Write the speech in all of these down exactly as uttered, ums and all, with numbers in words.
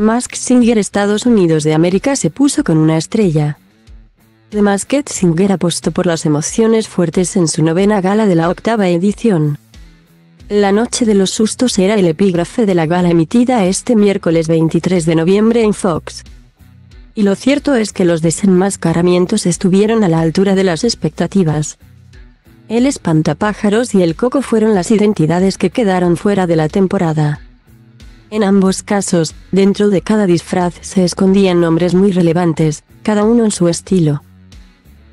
Masked Singer Estados Unidos de América se puso con una estrella. The Masked Singer apostó por las emociones fuertes en su novena gala de la octava edición. La noche de los sustos era el epígrafe de la gala emitida este miércoles veintitrés de noviembre en Fox. Y lo cierto es que los desenmascaramientos estuvieron a la altura de las expectativas. El espantapájaros y el coco fueron las identidades que quedaron fuera de la temporada. En ambos casos, dentro de cada disfraz se escondían nombres muy relevantes, cada uno en su estilo.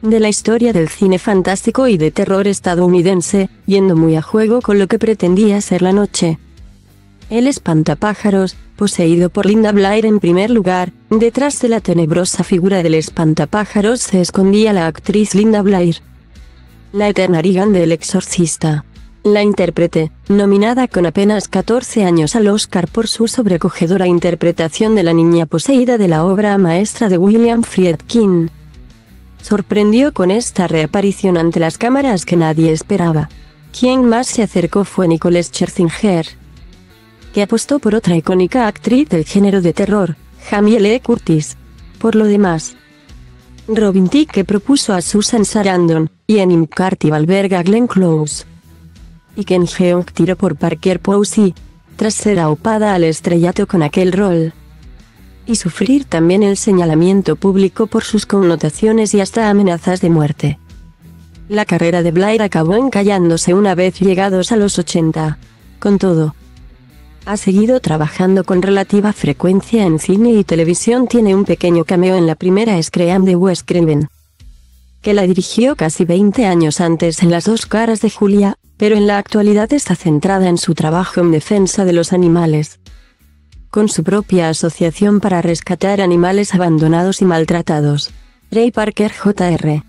De la historia del cine fantástico y de terror estadounidense, yendo muy a juego con lo que pretendía ser la noche. El espantapájaros, poseído por Linda Blair en primer lugar, detrás de la tenebrosa figura del espantapájaros se escondía la actriz Linda Blair, la eterna Regan del Exorcista. La intérprete, nominada con apenas catorce años al Oscar por su sobrecogedora interpretación de la niña poseída de la obra maestra de William Friedkin, sorprendió con esta reaparición ante las cámaras que nadie esperaba. Quien más se acercó fue Nicole Scherzinger, que apostó por otra icónica actriz del género de terror, Jamie Lee Curtis. Por lo demás, Robin Thicke propuso a Susan Sarandon, y Anne McCarthy Valberg a Glenn Close. Y Ken Jeong tiró por Parker Posey, tras ser aupada al estrellato con aquel rol y sufrir también el señalamiento público por sus connotaciones y hasta amenazas de muerte. La carrera de Blair acabó encallándose una vez llegados a los ochenta. Con todo, ha seguido trabajando con relativa frecuencia en cine y televisión. Tiene un pequeño cameo en la primera Scream de Wes Craven, que la dirigió casi veinte años antes en Las dos caras de Julia, pero en la actualidad está centrada en su trabajo en defensa de los animales, con su propia asociación para rescatar animales abandonados y maltratados, Ray Parker junior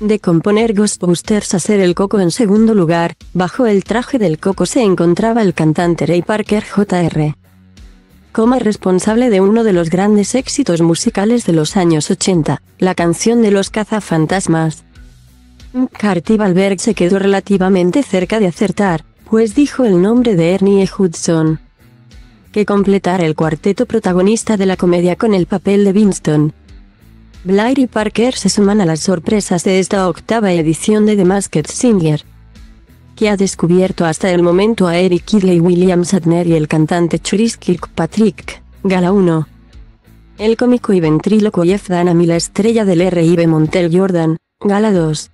De componer Ghostbusters a ser el Coco en segundo lugar, bajo el traje del Coco se encontraba el cantante Ray Parker junior Como responsable de uno de los grandes éxitos musicales de los años ochenta, la canción de los Cazafantasmas. Carti Valberg se quedó relativamente cerca de acertar, pues dijo el nombre de Ernie Hudson, que completara el cuarteto protagonista de la comedia con el papel de Winston. Blair y Parker se suman a las sorpresas de esta octava edición de The Masked Singer, que ha descubierto hasta el momento a Eric Idle y William Sadner y el cantante Chris Kirkpatrick. Gala uno. El cómico y ventríloco Jeff Dunham y la estrella del R I B Montel Jordan. Gala dos.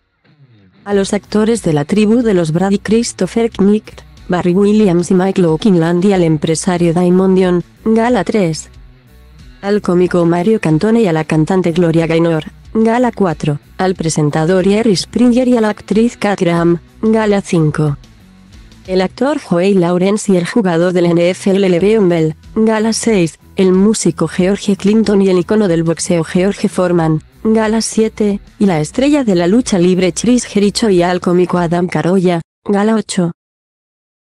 A los actores de la tribu de los Brady, Christopher Knight, Barry Williams y Mike Lookinland, y al empresario Daymond John. Gala tres. Al cómico Mario Cantone y a la cantante Gloria Gaynor. Gala cuatro, al presentador Jerry Springer y a la actriz Kat Graham. Gala cinco. El actor Joey Lawrence y el jugador del N F L Le'Veon Bell. Gala seis, el músico George Clinton y el icono del boxeo George Foreman. Gala siete, y la estrella de la lucha libre Chris Jericho y al cómico Adam Carolla. Gala ocho.